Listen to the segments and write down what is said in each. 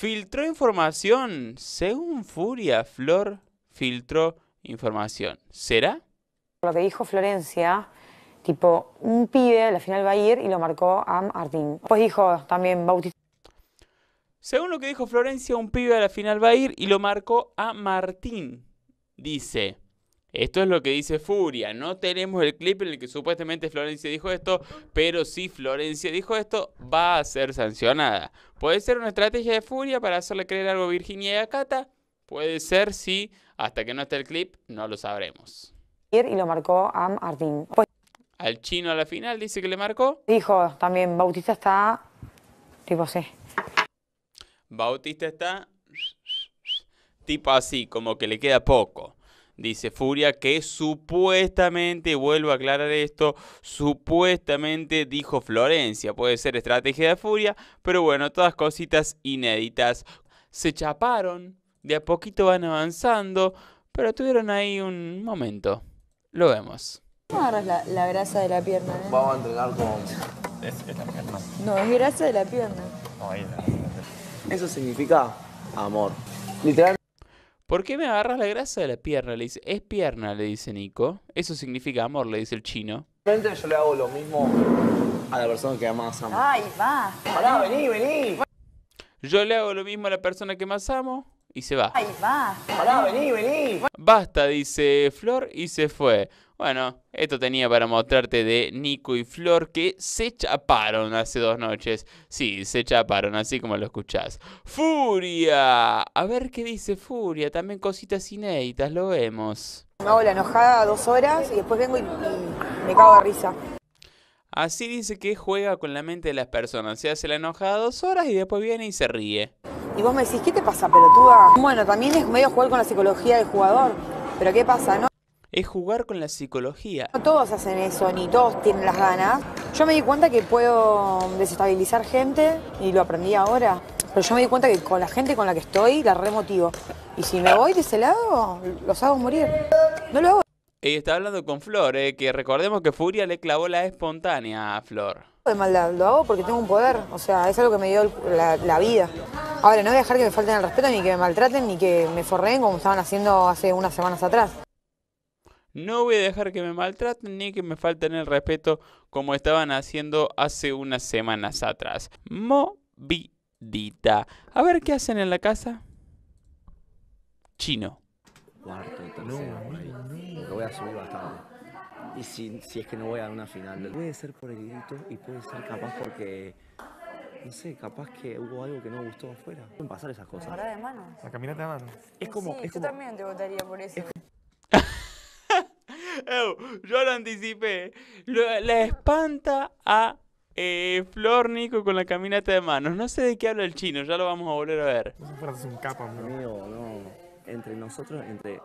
filtró información. Según Furia, Flor filtró información. ¿Será? Lo que dijo Florencia, tipo, un pibe a la final va a ir y lo marcó a Martín. Después dijo también Bautista. Según lo que dijo Florencia, un pibe a la final va a ir y lo marcó a Martín. Dice, esto es lo que dice Furia. No tenemos el clip en el que supuestamente Florencia dijo esto, pero si Florencia dijo esto, va a ser sancionada. Puede ser una estrategia de Furia para hacerle creer algo a Virginia y a Cata. Puede ser, sí. Hasta que no esté el clip, no lo sabremos. Y lo marcó a Martín. Pues, al chino a la final dice que le marcó. Dijo también, Bautista está... tipo así. Bautista está... tipo así, como que le queda poco. Dice Furia que supuestamente, vuelvo a aclarar esto, supuestamente dijo Florencia. Puede ser estrategia de Furia, pero bueno, todas cositas inéditas. Se chaparon, de a poquito van avanzando, pero tuvieron ahí un momento. Lo vemos. ¿Cómo agarras la grasa de la pierna? ¿Eh? Vamos a entrenar con... es la pierna. No, es grasa de la pierna. No, ahí la... Eso significa amor. Literalmente. ¿Por qué me agarras la grasa de la pierna? Le dice, es pierna, le dice Nico. Eso significa amor, le dice el chino. Yo le hago lo mismo a la persona que más amo. Ay, va. Pará, vení. Yo le hago lo mismo a la persona que más amo y se va. Ay, va. Pará, vení. Basta, dice Flor y se fue. Bueno, esto tenía para mostrarte de Nico y Flor que se chaparon hace 2 noches. Sí, se chaparon, así como lo escuchás. ¡Furia! A ver qué dice Furia, también cositas inéditas, lo vemos. Me hago la enojada 2 horas y después vengo y me cago de risa. Así dice que juega con la mente de las personas. Se hace la enojada 2 horas y después viene y se ríe. Y vos me decís, ¿qué te pasa, pelotuda? Bueno, también es medio jugar con la psicología del jugador. Pero ¿qué pasa, no? Es jugar con la psicología. No todos hacen eso, ni todos tienen las ganas. Yo me di cuenta que puedo desestabilizar gente y lo aprendí ahora. Pero yo me di cuenta que con la gente con la que estoy la remotivo. Y si me voy de ese lado, los hago morir. No lo hago. Ella está hablando con Flor, que recordemos que Furia le clavó la espontánea a Flor. De maldad, lo hago porque tengo un poder. O sea, es algo que me dio la vida. Ahora, no voy a dejar que me falten el respeto, ni que me maltraten, ni que me forreen como estaban haciendo hace unas semanas atrás. No voy a dejar que me maltraten ni que me falten el respeto como estaban haciendo hace unas semanas atrás. Movidita. A ver qué hacen en la casa. Chino. Cuarto, tercero, no. Lo voy a subir bastante. Y si es que no voy a una final. Puede ser por el grito y puede ser capaz porque... no sé, capaz que hubo algo que no gustó afuera. Pueden pasar esas cosas. La de manos. La caminata de manos. Es como... sí, es yo como... también te votaría por eso. Yo lo anticipé. La espanta a Flor Nico con la caminata de manos. No sé de qué habla el chino, ya lo vamos a volver a ver. Es un capo, amigo, no. Entre nosotros, entre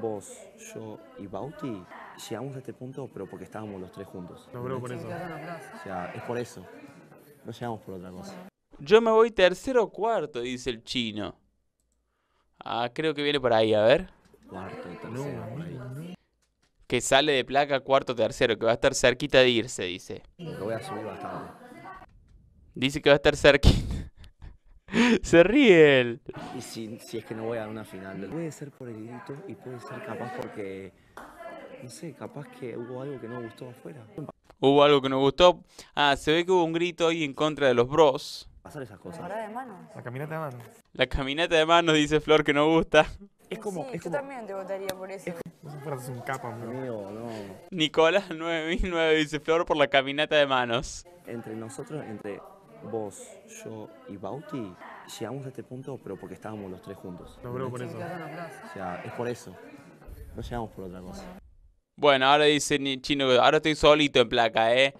vos, yo y Bauti, llegamos a este punto, pero porque estábamos los tres juntos. No, bro, por eso. O sea, es por eso. No llegamos por otra cosa. Yo me voy tercero o cuarto, dice el chino. Ah, creo que viene por ahí, a ver. Cuarto, tercero, por ahí. Que sale de placa cuarto tercero, que va a estar cerquita de irse, dice. Lo voy a subir bastante. Dice que va a estar cerquita. Se ríe él. Y si es que no voy a una final. Puede ser por el grito y puede ser capaz porque... no sé, capaz que hubo algo que no gustó afuera. Hubo algo que no gustó. Ah, se ve que hubo un grito ahí en contra de los bros. Pasar esas cosas. La de manos. La caminata de manos. La caminata de manos, dice Flor, que no gusta. Es como... sí, es yo como... también te votaría por eso. Es un capo, amigo, no. Nicolás 9009 dice Flor por la caminata de manos. Entre nosotros, entre vos, yo y Bauti, llegamos a este punto, pero porque estábamos los tres juntos. No, bro, por eso. O sea, es por eso. No llegamos por otra cosa. Bueno, ahora dice Chino, ahora estoy solito en placa, ¿eh?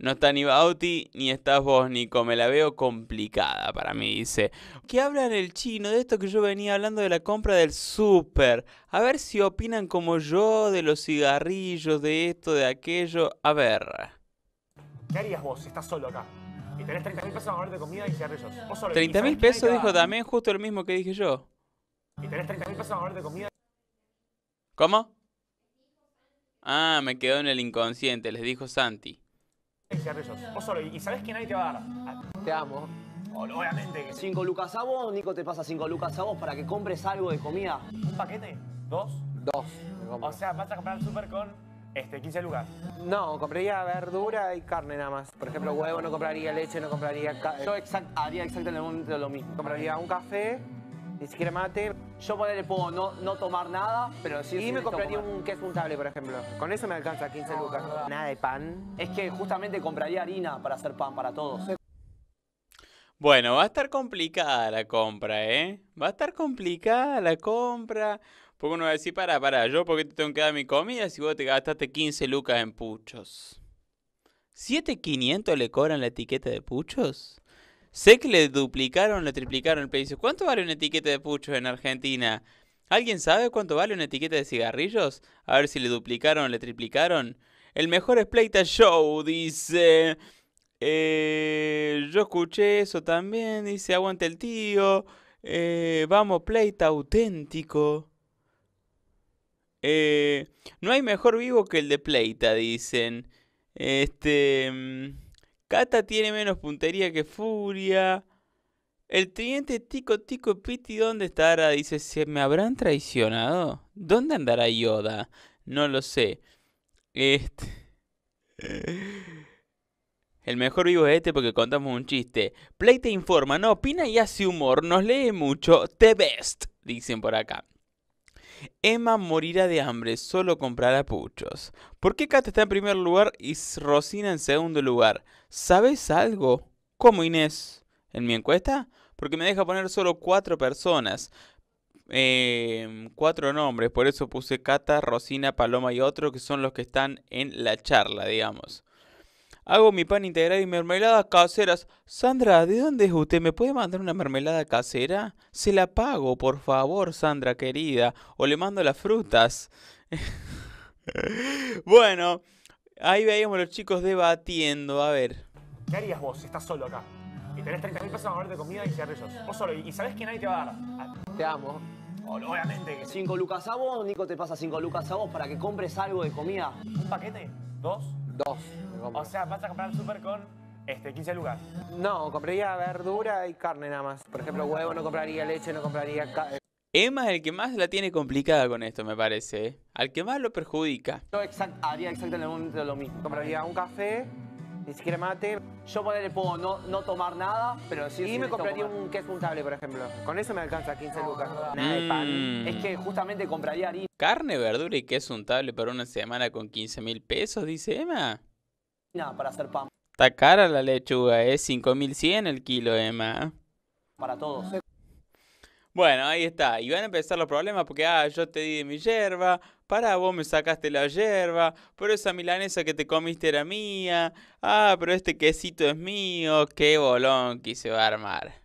No está ni Bauti, ni estás vos, Nico. Me la veo complicada para mí, dice. ¿Qué hablan el chino? De esto que yo venía hablando de la compra del súper. A ver si opinan como yo, de los cigarrillos, de esto, de aquello. A ver. ¿Qué harías vos si estás solo acá? Y tenés 30.000 pesos para comprarte comida y cigarrillos. Vos solo. 30.000 pesos dijo también, justo lo mismo que dije yo. Y tenés 30.000 pesos para comprarte comida. ¿Cómo? Ah, me quedó en el inconsciente, les dijo Santi. Y sabes que nadie te va a dar. Te amo. Obviamente que sí. 5 lucas a vos, Nico te pasa 5 lucas a vos para que compres algo de comida. ¿Un paquete? ¿Dos? Dos. O sea, vas a comprar al súper con 15 lucas. No, compraría verdura y carne nada más. Por ejemplo, huevo, no compraría leche, no compraría... Yo haría exactamente lo mismo. Compraría un café, ni siquiera mate. Yo ponerle puedo no tomar nada, pero sí... Y me compraría un queso untable, por ejemplo. Con eso me alcanza 15 lucas. Nada de pan. Es que justamente compraría harina para hacer pan para todos. Bueno, va a estar complicada la compra, ¿eh? Va a estar complicada la compra. Porque uno va a decir, pará, ¿yo por qué te tengo que dar mi comida si vos te gastaste 15 lucas en puchos? ¿7.500 le cobran la etiqueta de puchos? Sé que le duplicaron, le triplicaron el precio. ¿Cuánto vale una etiqueta de puchos en Argentina? ¿Alguien sabe cuánto vale una etiqueta de cigarrillos? A ver si le duplicaron, le triplicaron. El mejor es Pleita Show, dice... yo escuché eso también, dice, aguante el tío, vamos Pleita, auténtico. No hay mejor vivo que el de Pleita, dicen. Cata tiene menos puntería que Furia. El tridente Tico Tico Piti, ¿dónde estará? Dice, ¿se me habrán traicionado? ¿Dónde andará Yoda? No lo sé. El mejor vivo es porque contamos un chiste. Play te informa, no opina y hace humor. Nos lee mucho. The best, dicen por acá. Emma morirá de hambre, solo comprará puchos. ¿Por qué Cata está en primer lugar y Rosina en segundo lugar? ¿Sabes algo? ¿Cómo, Inés? ¿En mi encuesta? Porque me deja poner solo 4 personas. 4 nombres. Por eso puse Cata, Rosina, Paloma y otro, que son los que están en la charla, digamos. Hago mi pan integral y mermeladas caseras. Sandra, ¿de dónde es usted? ¿Me puede mandar una mermelada casera? Se la pago, por favor, Sandra querida. O le mando las frutas. Bueno, ahí veíamos los chicos debatiendo. A ver. ¿Qué harías vos si estás solo acá? Y tenés 30.000 pesos a comer de comida y cigarrillos. Vos solo. Y sabés que nadie te va a dar. Te amo. Obviamente. 5 lucas a vos, Nico te pasa 5 lucas a vos para que compres algo de comida. ¿Un paquete? ¿Dos? Dos. O sea, vas a comprar al súper con 15 lucas. No, compraría verdura y carne nada más. Por ejemplo, huevo, no compraría leche, no compraría... Emma es el que más la tiene complicada con esto, me parece, ¿eh? Al que más lo perjudica. Yo haría exactamente lo mismo. Compraría un café, ni siquiera mate. Yo ponerle puedo no tomar nada, pero sí... Y me compraría un queso untable, por ejemplo. Con eso me alcanza 15 lucas. Nada de pan. Es que justamente compraría harina. Carne, verdura y queso untable para una semana con 15.000 pesos, dice Emma. Nada, para hacer pan. Está cara la lechuga, es 5.100 el kilo, Emma. Para todos. Bueno, ahí está. Y van a empezar los problemas porque, yo te di de mi yerba. Pará, vos me sacaste la yerba. Pero esa milanesa que te comiste era mía. Pero este quesito es mío. Qué bolonqui se va a armar.